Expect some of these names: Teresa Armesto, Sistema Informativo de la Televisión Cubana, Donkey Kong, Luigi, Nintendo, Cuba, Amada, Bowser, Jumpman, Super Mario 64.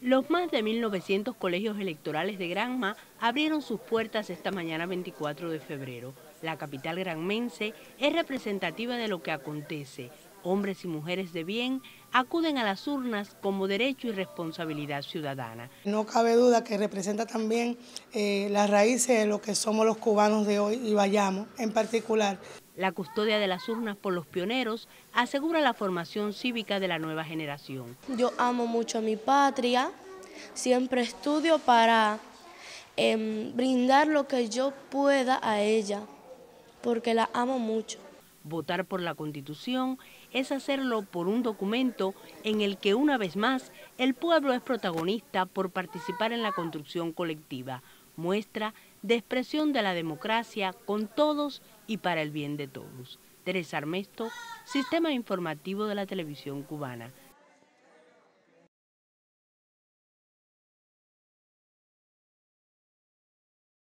Los más de 1.900 colegios electorales de Granma abrieron sus puertas esta mañana 24 de febrero. La capital granmense es representativa de lo que acontece. Hombres y mujeres de bien acuden a las urnas como derecho y responsabilidad ciudadana. No cabe duda que representa también las raíces de lo que somos los cubanos de hoy y vayamos en particular. La custodia de las urnas por los pioneros asegura la formación cívica de la nueva generación. Yo amo mucho a mi patria, siempre estudio para brindar lo que yo pueda a ella, porque la amo mucho. Votar por la Constitución es hacerlo por un documento en el que una vez más el pueblo es protagonista por participar en la construcción colectiva, muestra de expresión de la democracia con todos y para el bien de todos. Teresa Armesto, Sistema Informativo de la Televisión Cubana.